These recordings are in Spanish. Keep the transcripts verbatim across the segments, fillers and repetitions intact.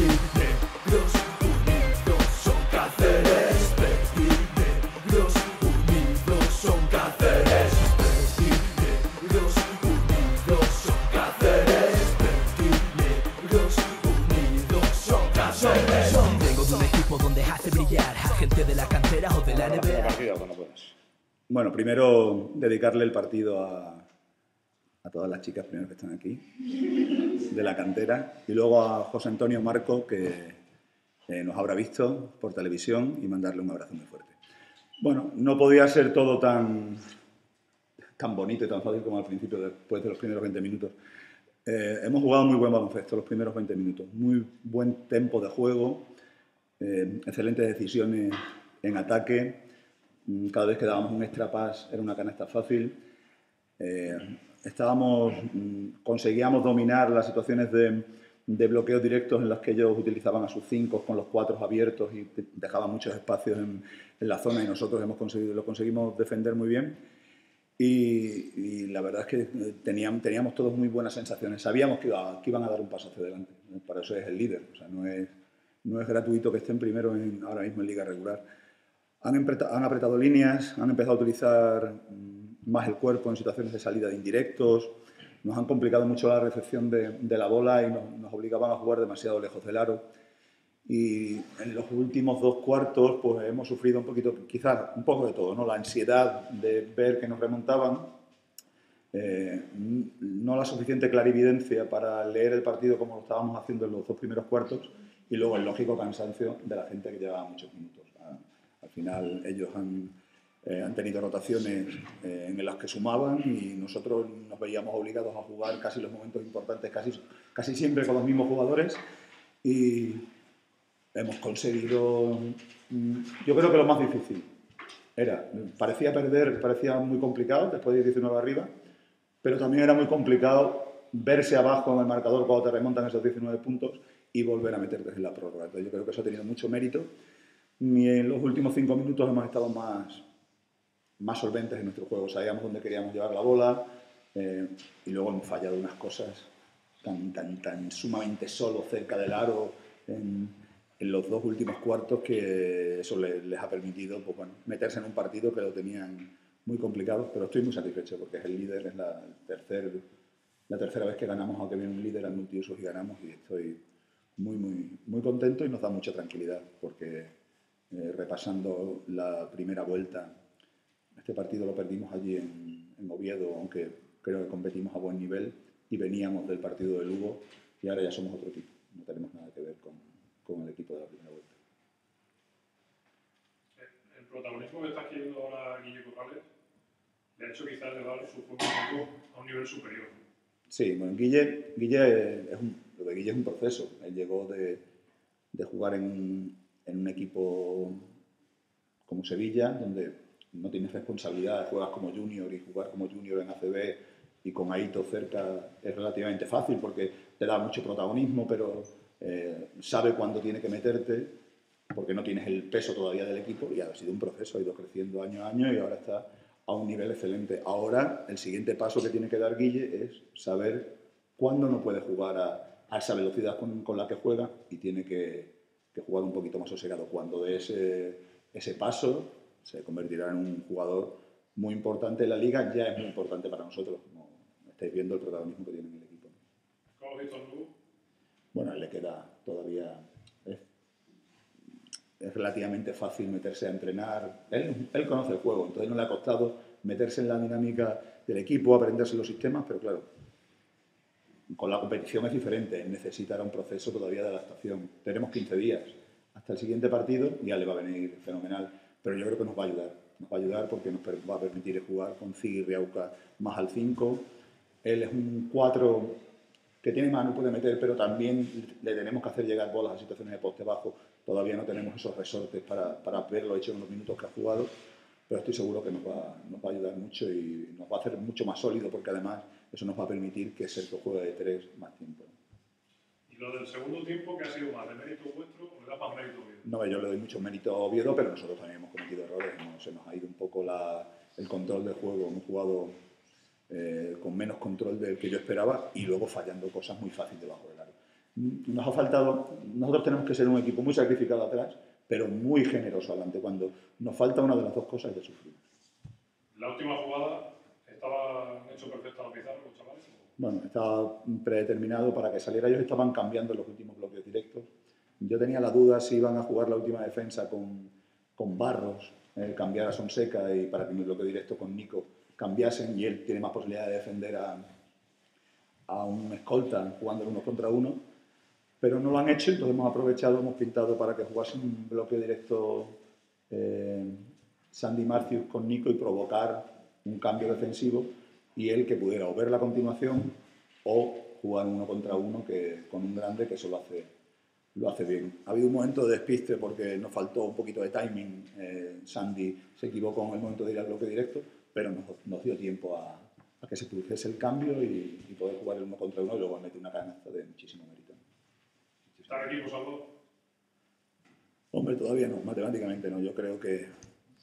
Pepíneros Unidos son Cáceres. Pepíneros Unidos son Cáceres. Pepíneros Unidos son Cáceres. Pepíneros Unidos son Cáceres. Vengo de un equipo donde hace brillar a gente de la cantera o de la N B A. Bueno, primero dedicarle el partido a, a todas las chicas primero que están aquí. De la cantera, y luego a José Antonio Marco, que eh, nos habrá visto por televisión, y mandarle un abrazo muy fuerte. Bueno, no podía ser todo tan, tan bonito y tan fácil como al principio, después de los primeros veinte minutos. Eh, hemos jugado muy buen baloncesto los primeros veinte minutos, muy buen tempo de juego, eh, excelentes decisiones en ataque, cada vez que dábamos un extra pass era una canasta fácil. Eh, Estábamos, conseguíamos dominar las situaciones de, de bloqueos directos en las que ellos utilizaban a sus cinco con los cuatro abiertos y dejaban muchos espacios en, en la zona, y nosotros hemos conseguido, lo conseguimos defender muy bien, y, y la verdad es que teníamos, teníamos todos muy buenas sensaciones, sabíamos que, iba, que iban a dar un paso hacia adelante, para eso es el líder, o sea, no, es, no es gratuito que estén primero en, ahora mismo en liga regular. Han, empreta, han apretado líneas, han empezado a utilizar más el cuerpo en situaciones de salida de indirectos, nos han complicado mucho la recepción de, de la bola y nos, nos obligaban a jugar demasiado lejos del aro. Y en los últimos dos cuartos pues hemos sufrido un poquito, quizás un poco de todo, ¿no? La ansiedad de ver que nos remontaban, eh, no la suficiente clarividencia para leer el partido como lo estábamos haciendo en los dos primeros cuartos, y luego el lógico cansancio de la gente que llevaba muchos minutos. Al final ellos han... Eh, han tenido rotaciones eh, en las que sumaban, y nosotros nos veíamos obligados a jugar casi los momentos importantes, casi, casi siempre con los mismos jugadores, y hemos conseguido, yo creo que lo más difícil era, parecía perder, parecía muy complicado después de diecinueve arriba, pero también era muy complicado verse abajo en el marcador cuando te remontan esos diecinueve puntos y volver a meterte en la prórroga. Entonces yo creo que eso ha tenido mucho mérito, y en los últimos cinco minutos hemos estado más... más solventes en nuestro juego, sabíamos dónde queríamos llevar la bola, eh, y luego hemos fallado unas cosas tan, tan, tan sumamente solo cerca del aro en, en los dos últimos cuartos, que eso les, les ha permitido pues, bueno, meterse en un partido que lo tenían muy complicado, pero estoy muy satisfecho porque es el líder, es la, tercer, la tercera vez que ganamos, aunque viene un líder al multiusos y ganamos, y estoy muy, muy, muy contento, y nos da mucha tranquilidad porque eh, repasando la primera vuelta, este partido lo perdimos allí en, en Oviedo, aunque creo que competimos a buen nivel y veníamos del partido de Lugo, y ahora ya somos otro equipo. No tenemos nada que ver con, con el equipo de la primera vuelta. El protagonismo que está adquiriendo ahora Guille Corrales le ha hecho quizás elevar su juego a un nivel superior. Sí, bueno, Guille, Guille es un, lo de Guille es un proceso. Él llegó de, de jugar en, en un equipo como Sevilla, donde no tienes responsabilidad, juegas como junior, y jugar como junior en A C B y con Aito cerca es relativamente fácil porque te da mucho protagonismo, pero eh, sabe cuándo tiene que meterte porque no tienes el peso todavía del equipo, y ha sido un proceso, ha ido creciendo año a año y ahora está a un nivel excelente. Ahora el siguiente paso que tiene que dar Guille es saber cuándo no puede jugar a, a esa velocidad con, con la que juega, y tiene que, que jugar un poquito más sosegado. Cuando dé ese, ese paso se convertirá en un jugador muy importante en la liga, ya es muy importante para nosotros, como estáis viendo el protagonismo que tiene en el equipo. ¿Cómo has visto tú? Bueno, le queda todavía... Es, es relativamente fácil meterse a entrenar, él, él conoce el juego, entonces no le ha costado meterse en la dinámica del equipo, aprenderse los sistemas, pero claro, con la competición es diferente, necesitará un proceso todavía de adaptación. Tenemos quince días hasta el siguiente partido, ya le va a venir fenomenal. Pero yo creo que nos va a ayudar, nos va a ayudar porque nos va a permitir jugar con Ziggy y Riauca más al cinco. Él es un cuatro que tiene mano, puede meter, pero también le tenemos que hacer llegar bolas a situaciones de poste bajo. Todavía no tenemos esos resortes para, para verlo hecho en los minutos que ha jugado, pero estoy seguro que nos va, nos va a ayudar mucho y nos va a hacer mucho más sólido, porque además eso nos va a permitir que Sergio juegue de tres más tiempo. Lo del segundo tiempo, que ha sido más de mérito vuestro, ¿o le da más mérito a Oviedo? No, yo le doy mucho mérito a Oviedo, pero nosotros también hemos cometido errores, ¿no? Se nos ha ido un poco la, el control del juego, hemos jugado eh, con menos control del que yo esperaba y luego fallando cosas muy fáciles debajo del aro. nos ha faltado, nosotros tenemos que ser un equipo muy sacrificado atrás, pero muy generoso adelante. Cuando nos falta una de las dos cosas, ya sufrimos. La última jugada, ¿estaba hecho perfecto la pizarra con chavales? Bueno, estaba predeterminado para que saliera. Ellos estaban cambiando en los últimos bloques directos. Yo tenía la duda si iban a jugar la última defensa con, con Barros, eh, cambiar a Sonseca, y para que mi bloque directo con Nico cambiasen, y él tiene más posibilidad de defender a, a un escolta jugando uno contra uno, pero no lo han hecho. Entonces hemos aprovechado, hemos pintado para que jugasen un bloque directo eh, Sandy Marcius con Nico y provocar un cambio defensivo, y él que pudiera o ver la continuación o jugar uno contra uno que, con un grande, que eso lo hace. Lo hace bien. Ha habido un momento de despiste porque nos faltó un poquito de timing. Eh, Sandy se equivocó en el momento de ir al bloque directo, pero nos, nos dio tiempo a, a que se produjese el cambio y, y poder jugar el uno contra uno, y luego meter una canasta de muchísimo mérito. ¿Están equipos, Aldo? Hombre, todavía no, matemáticamente no. Yo creo que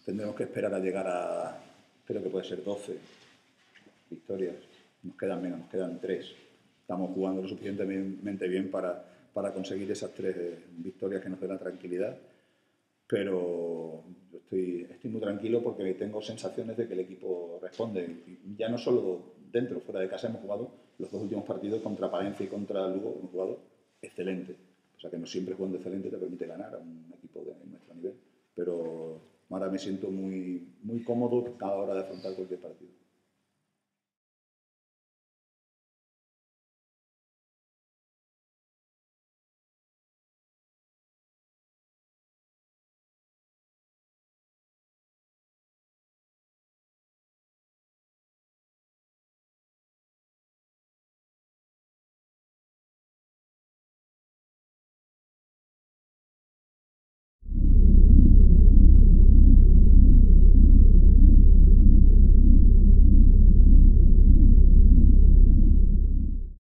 tendremos que esperar a llegar a, creo que puede ser doce victorias. Nos quedan menos, nos quedan tres. Estamos jugando lo suficientemente bien para... para conseguir esas tres victorias que nos den la tranquilidad, pero yo estoy, estoy muy tranquilo porque tengo sensaciones de que el equipo responde. Ya no solo dentro, fuera de casa hemos jugado los dos últimos partidos contra Palencia y contra Lugo, hemos jugado excelente. O sea que no siempre jugando excelente te permite ganar a un equipo de nuestro nivel, pero ahora me siento muy, muy cómodo a la hora de afrontar cualquier partido.